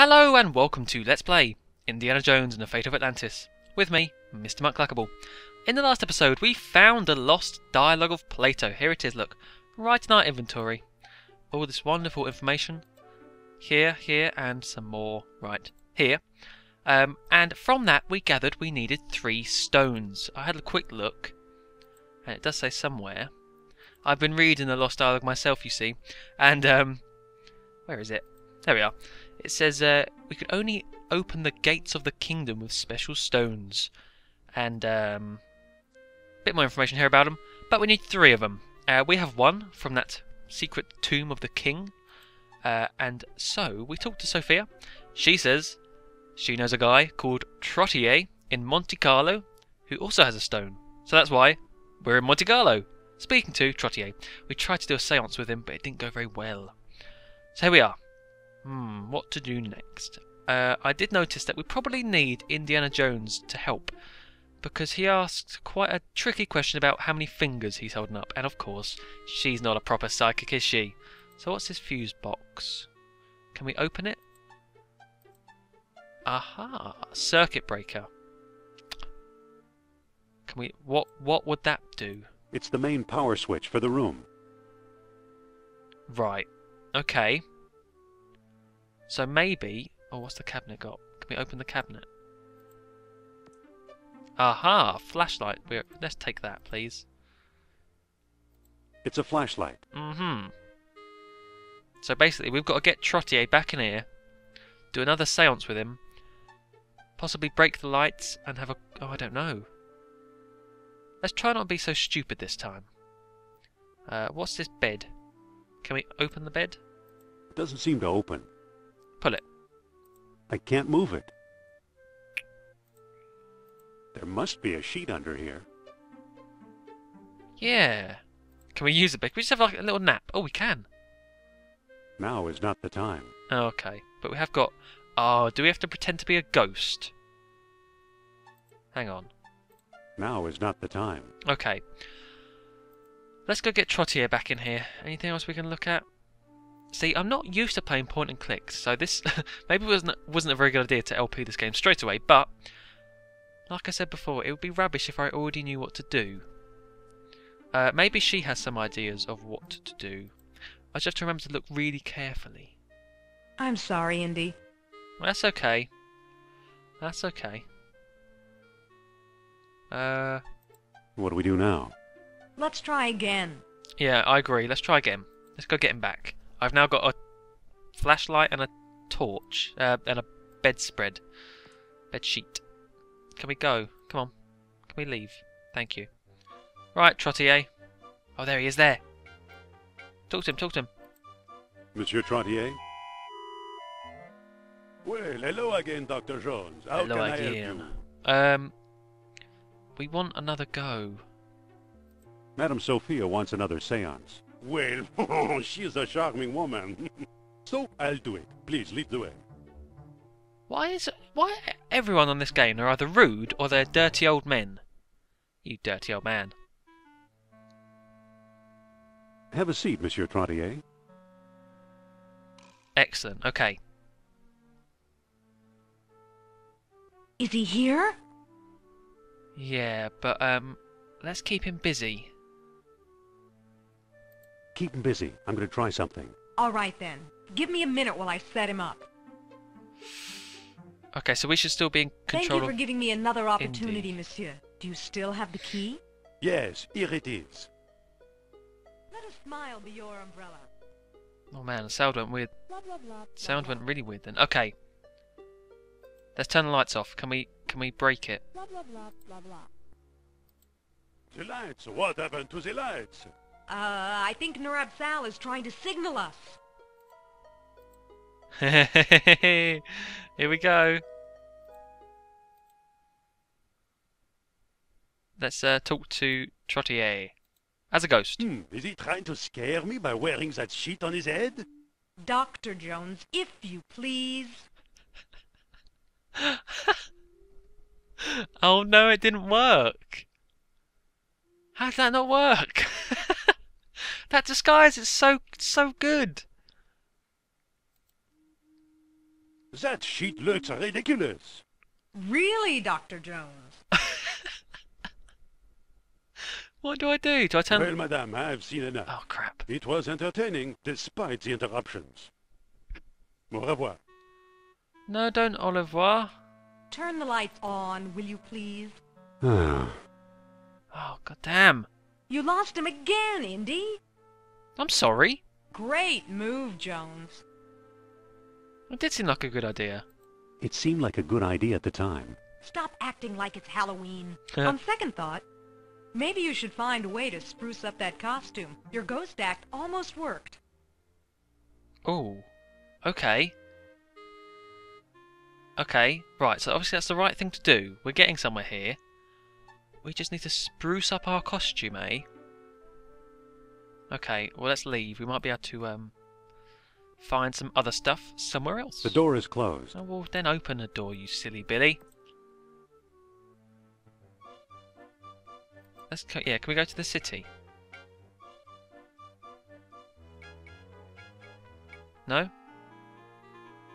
Hello and welcome to Let's Play Indiana Jones and the Fate of Atlantis with me, Mr. Mark Cluckable. In the last episode we found the Lost Dialogue of Plato. Here it is, look, right in our inventory. All this wonderful information here, and some more right here. And from that we gathered we needed 3 stones. I had a quick look and it does say somewhere. I've been reading the Lost Dialogue myself, you see, and where is it? There we are. It says we could only open the gates of the kingdom with special stones, and a bit more information here about them, but we need 3 of them. We have 1 from that secret tomb of the king, and so we talked to Sophia. She says she knows a guy called Trottier in Monte Carlo who also has a stone, so that's why we're in Monte Carlo speaking to Trottier. We tried to do a seance with him but it didn't go very well, so here we are. What to do next? I did notice that we probably need Indiana Jones to help, because he asked quite a tricky question about how many fingers he's holding up, and of course, she's not a proper psychic, is she? So what's this fuse box? Can we open it? Aha! Circuit breaker. Can we... what would that do? It's the main power switch for the room. Right. Okay. So maybe... Oh, what's the cabinet got? Can we open the cabinet? Aha! Flashlight. Let's take that, please. It's a flashlight. So basically, we've got to get Trottier back in here, do another seance with him, possibly break the lights and have a... Oh, I don't know. Let's try not to be so stupid this time. What's this bed? Can we open the bed? It doesn't seem to open. Pull it. I can't move it. There must be a sheet under here. Yeah. Can we use it? Can we just have like a little nap? Oh, we can. Now is not the time. Okay. But we have got... Oh, do we have to pretend to be a ghost? Hang on. Now is not the time. Okay. Let's go get Trottier back in here. Anything else we can look at? See, I'm not used to playing point and clicks, so this maybe wasn't a very good idea to LP this game straight away, but like I said before, it would be rubbish if I already knew what to do. Maybe she has some ideas of what to do. I just have to remember to look really carefully. I'm sorry, Indy. That's okay. That's okay. What do we do now? Let's try again. Yeah, I agree. Let's try again. Let's go get him back. I've now got a flashlight and a torch, and a bedspread. Bedsheet. Can we go? Come on. Can we leave? Thank you. Right, Trottier. Oh, there he is there. Talk to him, talk to him. Monsieur Trottier? Well, hello again, Dr. Jones. How hello can again. I help you? We want another go. Madame Sophia wants another seance. Well, she's a charming woman. So I'll do it. Please, lead the way. Why everyone on this game are either rude or they're dirty old men? You dirty old man. Have a seat, Monsieur Trottier. Excellent. Okay. Is he here? Yeah, but let's keep him busy. Keep him busy. I'm going to try something. All right, then. Give me a minute while I set him up. Okay, so we should still be in control. Thank you for giving me another opportunity, Indy. Monsieur. Do you still have the key? Yes, here it is. Let a smile be your umbrella. Oh, man, the sound went weird. Blah, blah, blah, sound blah, blah. Went really weird then. Okay. Let's turn the lights off. Can we break it? Blah, blah, blah, blah, blah. The lights. What happened to the lights? I think Nur-Ab-Sal is trying to signal us. Here we go. Let's talk to Trottier. As a ghost. Is he trying to scare me by wearing that sheet on his head? Dr. Jones, if you please. Oh no, it didn't work. How did that not work? That disguise is so good. That sheet looks ridiculous. Really, Dr. Jones? What do? Do I turn... Well, madame, I've seen enough. Oh, crap. It was entertaining, despite the interruptions. Au revoir. No, don't au revoir. Turn the lights on, will you please? Oh, goddamn. You lost him again, Indy. I'm sorry. Great move, Jones. It did seem like a good idea. It seemed like a good idea at the time. Stop acting like it's Halloween. On second thought, maybe you should find a way to spruce up that costume. Your ghost act almost worked. Oh, okay. Okay, right, so obviously that's the right thing to do. We're getting somewhere here. We just need to spruce up our costume, eh? Okay, well, let's leave. We might be able to find some other stuff somewhere else. The door is closed. Oh, well, then open the door, you silly Billy. Let's go, yeah, can we go to the city? No?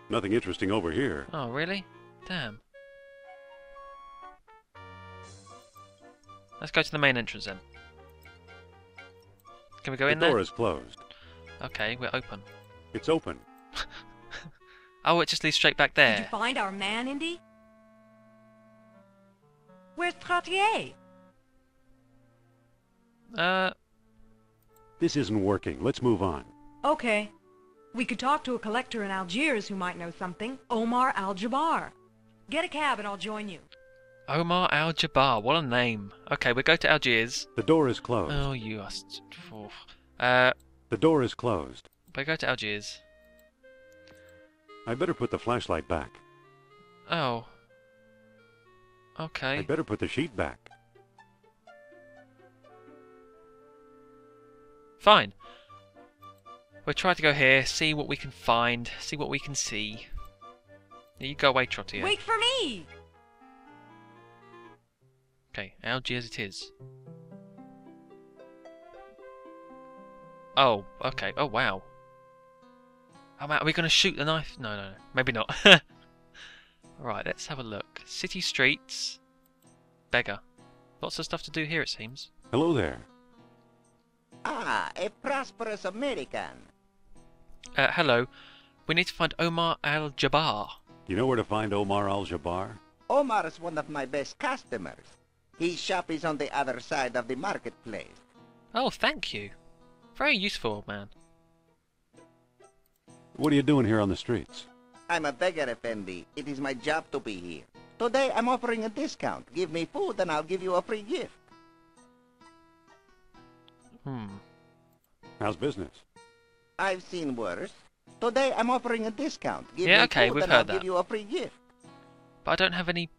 Nothing interesting over here. Oh, really? Damn. Let's go to the main entrance then. Can we go in there? The door is closed. Okay, we're open. It's open. Oh, it just leads straight back there. Did you find our man, Indy? Where's Trottier? This isn't working. Let's move on. Okay. We could talk to a collector in Algiers who might know something. Omar Al-Jabbar. Get a cab and I'll join you. Omar Al-Jabbar, what a name. Okay, we go to Algiers. The door is closed. Oh, you are... The door is closed. We go to Algiers. I better put the flashlight back. Oh. Okay. I better put the sheet back. Fine. We'll try to go here, see what we can find, see what we can see. You go away, Trottier. Wait for me! Okay, Algiers it is. Oh, okay. Oh, wow. Oh, man, are we going to shoot the knife? No, no, no. Maybe not. Alright, let's have a look. City streets. Beggar. Lots of stuff to do here, it seems. Hello there. Ah, a prosperous American. Hello. We need to find Omar Al-Jabbar. You know where to find Omar Al-Jabbar? Omar is one of my best customers. His shop is on the other side of the marketplace. Oh, thank you. Very useful, man. What are you doing here on the streets? I'm a beggar, Effendi. It is my job to be here. Today I'm offering a discount. Give me food and I'll give you a free gift. How's business? I've seen worse. Today I'm offering a discount. Give me food, we've heard that. I'll give you a free gift. But I don't have any.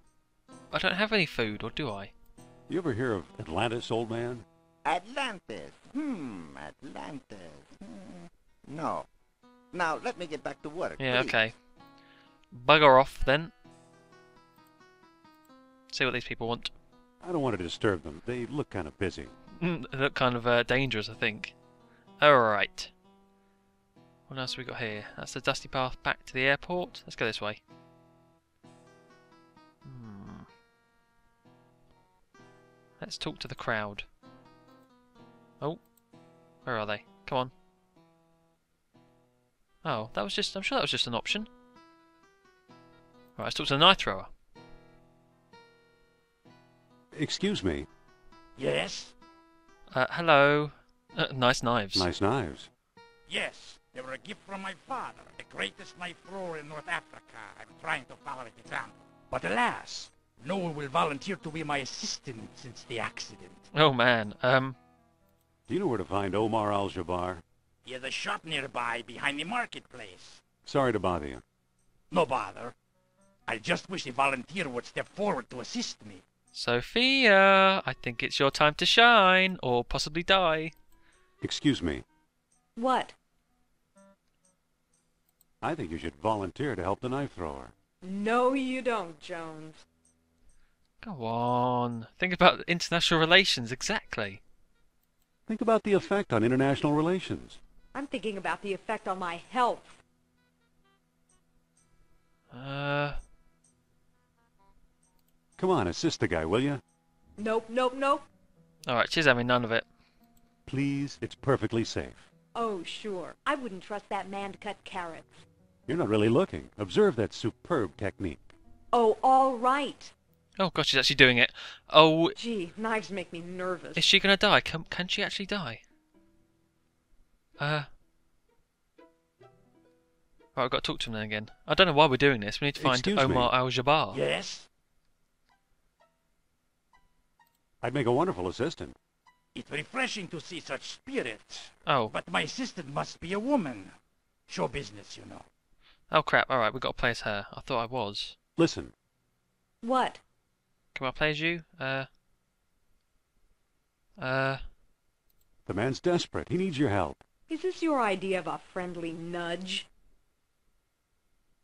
I don't have any food, or do I? You ever hear of Atlantis, old man? Atlantis. Atlantis. No. Now let me get back to work. Yeah. Please. Okay. Bugger off then. See what these people want. I don't want to disturb them. They look kind of busy. They look kind of dangerous, I think. Alright. What else have we got here? That's the dusty path back to the airport. Let's go this way. Let's talk to the crowd. Oh. Where are they? Come on. Oh, that was just... I'm sure that was just an option. Alright, let's talk to the knife thrower. Excuse me. Yes? Hello. Nice knives. Nice knives. Yes, they were a gift from my father, the greatest knife thrower in North Africa. I'm trying to follow his example. But alas, no one will volunteer to be my assistant since the accident. Oh man, Do you know where to find Omar Al-Jabbar? He has a shop nearby, behind the marketplace. Sorry to bother you. No bother. I just wish a volunteer would step forward to assist me. Sophia, I think it's your time to shine, or possibly die. Excuse me. What? I think you should volunteer to help the knife thrower. No, you don't, Jones. Go on. Think about international relations, exactly. Think about the effect on international relations. I'm thinking about the effect on my health. Come on, assist the guy, will you? Nope, nope, nope. Alright, she's having none of it. Please, it's perfectly safe. Oh, sure. I wouldn't trust that man to cut carrots. You're not really looking. Observe that superb technique. Oh, all right. Oh, gosh, she's actually doing it. Oh. Gee, knives make me nervous. Is she going to die? Can she actually die? Right, I've got to talk to him then again. I don't know why we're doing this. We need to find Omar Al-Jabbar. Yes? I'd make a wonderful assistant. It's refreshing to see such spirit. Oh. But my assistant must be a woman. Show business, you know. Oh, crap. All right, we've got to play as her. I thought I was. Listen. What? Can I play as you? The man's desperate. He needs your help. Is this your idea of a friendly nudge?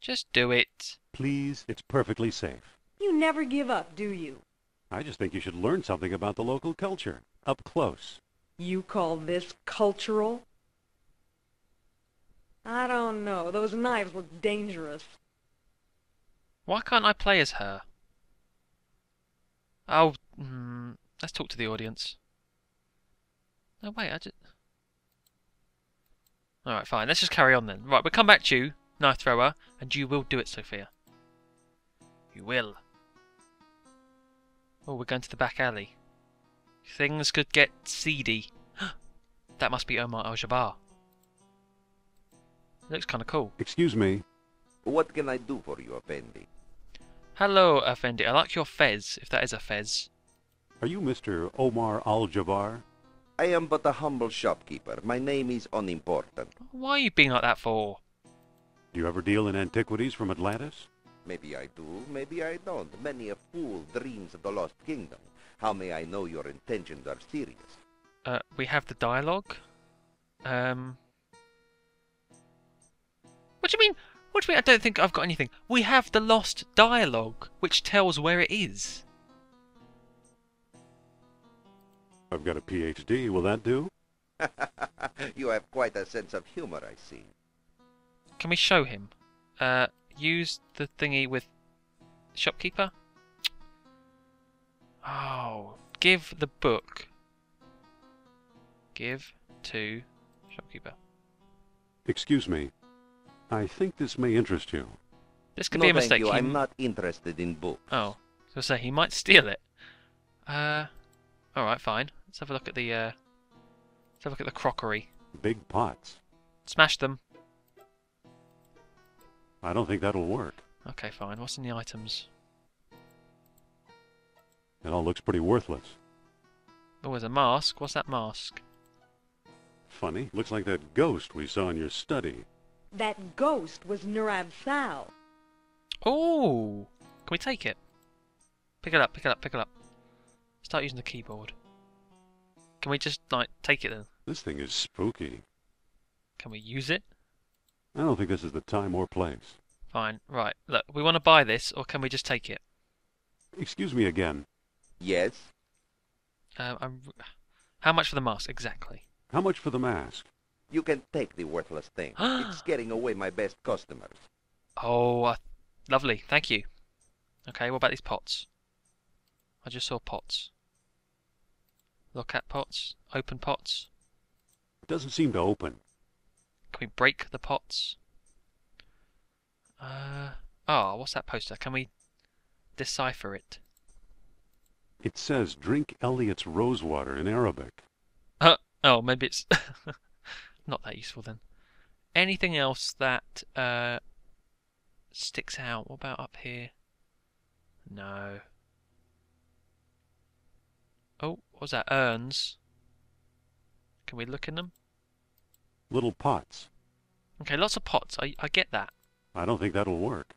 Just do it. Please, it's perfectly safe. You never give up, do you? I just think you should learn something about the local culture. Up close. You call this cultural? I don't know. Those knives look dangerous. Why can't I play as her? Oh, let's talk to the audience. No, wait, I just... Alright, fine. Let's just carry on then. Right, we'll come back to you, knife thrower, and you will do it, Sophia. You will. Oh, we're going to the back alley. Things could get seedy. That must be Omar Al-Jabbar. Looks kind of cool. Excuse me. What can I do for you, Effendi? Hello, Effendi. I like your fez, if that is a fez. Are you Mr. Omar Al-Jabbar? I am but a humble shopkeeper. My name is unimportant. Why are you being like that for? Do you ever deal in antiquities from Atlantis? Maybe I do, maybe I don't. Many a fool dreams of the Lost Kingdom. How may I know your intentions are serious? We have the dialogue. What do you mean? What do you mean? I don't think I've got anything. We have the Lost Dialogue, which tells where it is. I've got a PhD. Will that do? You have quite a sense of humor, I see. Can we show him? Use the thingy with shopkeeper. Oh, give the book. Give to shopkeeper. Excuse me. I think this may interest you. This could be a mistake. No, thank you. I'm not interested in books. Oh, so say he might steal it. All right, fine. Let's have a look at the. Let's have a look at the crockery. Big pots. Smash them. I don't think that'll work. Okay, fine. What's in the items? It all looks pretty worthless. Oh, there's a mask. What's that mask? Funny. Looks like that ghost we saw in your study. That ghost was Nur-Ab-Sal. Oh! Can we take it? Pick it up, pick it up, pick it up. Start using the keyboard. Can we just, like, take it then? This thing is spooky. Can we use it? I don't think this is the time or place. Fine. Right. Look, we want to buy this, or can we just take it? Excuse me again. Yes? How much for the mask, exactly? How much for the mask? You can take the worthless thing. It's getting away my best customers. Oh, lovely. Thank you. Okay, what about these pots? I just saw pots. Look at pots. Open pots. It doesn't seem to open. Can we break the pots? Oh, what's that poster? Can we decipher it? It says, drink Elliot's Rosewater in Arabic. Oh, maybe it's... Not that useful then. Anything else that sticks out? What about up here? No. Oh, what was that? Urns. Can we look in them? Little pots. Okay, lots of pots. I get that. I don't think that'll work.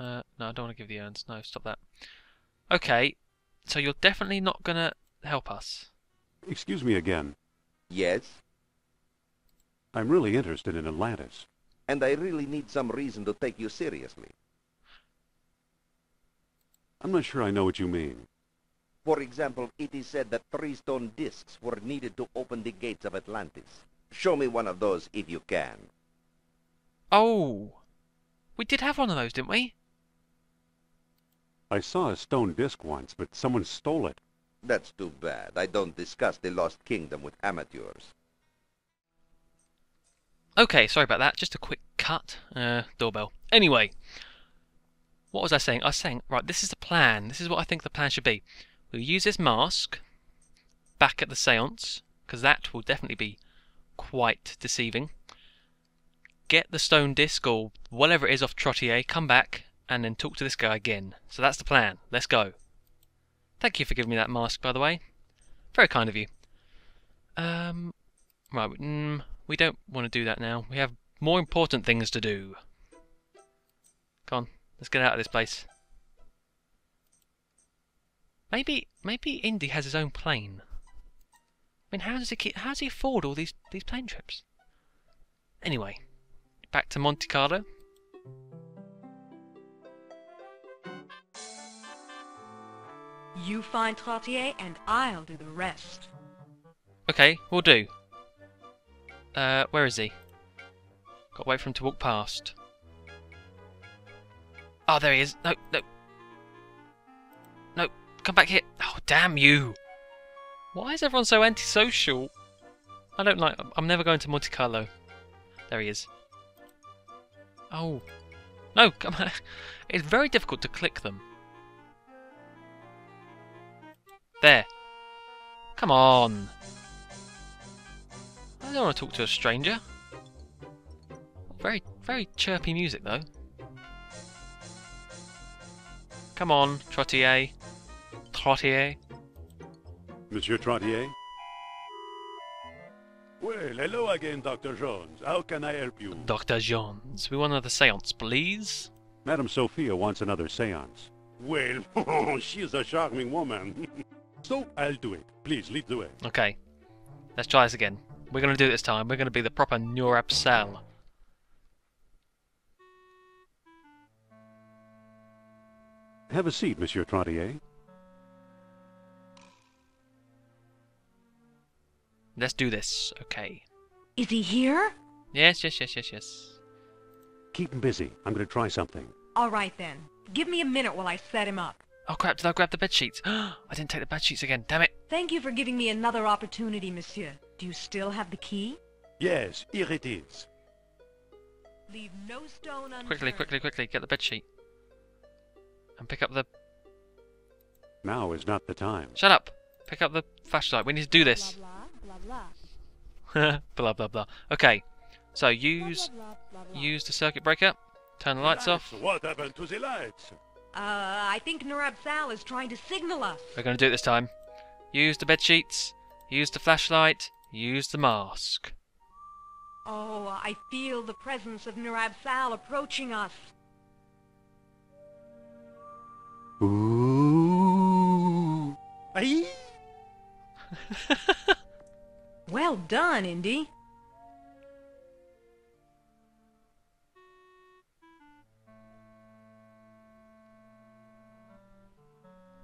No, I don't want to give the urns. No, stop that. Okay, so you're definitely not going to help us. Excuse me again. Yes? I'm really interested in Atlantis. And I really need some reason to take you seriously. I'm not sure I know what you mean. For example, it is said that 3 stone discs were needed to open the gates of Atlantis. Show me one of those if you can. Oh! We did have one of those, didn't we? I saw a stone disc once, but someone stole it. That's too bad. I don't discuss the Lost Kingdom with amateurs. Okay, sorry about that. Just a quick cut. Doorbell. Anyway, what was I saying? I was saying, right, this is the plan. This is what I think the plan should be. We'll use this mask back at the seance, because that will definitely be quite deceiving. Get the stone disc or whatever it is off Trottier, come back, and then talk to this guy again. So that's the plan. Let's go. Thank you for giving me that mask, by the way. Very kind of you. Right, we don't want to do that now. We have more important things to do. Come on, let's get out of this place. Maybe Indy has his own plane. I mean, how does he afford all these plane trips? Anyway, back to Monte Carlo. You find Trottier, and I'll do the rest. Okay, we'll do. Where is he? Got to wait for him to walk past. Oh, there he is. No, no. No, come back here. Oh, damn you. Why is everyone so antisocial? I don't like... I'm never going to Monte Carlo. There he is. Oh. No, come on. It's very difficult to click them. There. Come on. I don't want to talk to a stranger. Very, very chirpy music, though. Come on, Trottier. Trottier. Monsieur Trottier? Well, hello again, Dr. Jones. How can I help you? Dr. Jones, we want another seance, please. Madame Sophia wants another seance. Well, she's a charming woman. So, I'll do it. Please, lead the way. Okay. Let's try this again. We're going to do it this time. We're going to be the proper Nur-Ab-Sal. Have a seat, Monsieur Trottier. Let's do this. Okay. Is he here? Yes. Keep him busy. I'm going to try something. All right, then. Give me a minute while I set him up. Oh crap, did I grab the bedsheets? I didn't take the bedsheets again, damn it! Thank you for giving me another opportunity, monsieur. Do you still have the key? Yes, here it is. Leave no stone unturned. Quickly, get the bedsheet. And pick up the... Now is not the time. Shut up! Pick up the flashlight, we need to do this. Blah blah blah. Okay, so use the circuit breaker, turn the lights off. What happened to the lights? I think Nur-Ab-Sal is trying to signal us. We're going to do it this time. Use the bedsheets, use the flashlight, use the mask. Oh, I feel the presence of Nur-Ab-Sal approaching us. Ooh. Well done, Indy.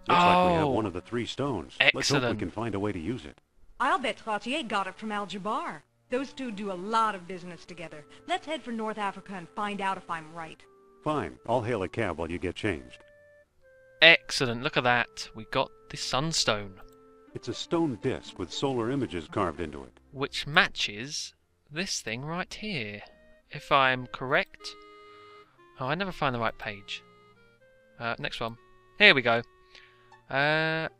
Looks like we have one of the three stones. Excellent. Let's hope we can find a way to use it. I'll bet Trottier got it from Al-Jabbar. Those two do a lot of business together. Let's head for North Africa and find out if I'm right. Fine. I'll hail a cab while you get changed. Excellent. Look at that. We got the sunstone. It's a stone disc with solar images carved into it. Which matches this thing right here. If I'm correct... Oh, I never find the right page. Next one. Here we go. At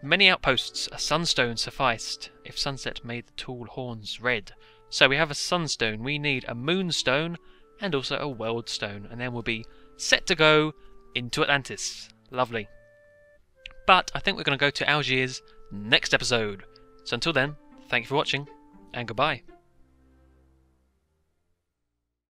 many outposts, a sunstone sufficed, if sunset made the tall horns red. So we have a sunstone, we need a moonstone, and also a world stone, and then we'll be set to go into Atlantis. Lovely. But I think we're going to go to Algiers next episode. So until then, thank you for watching, and goodbye.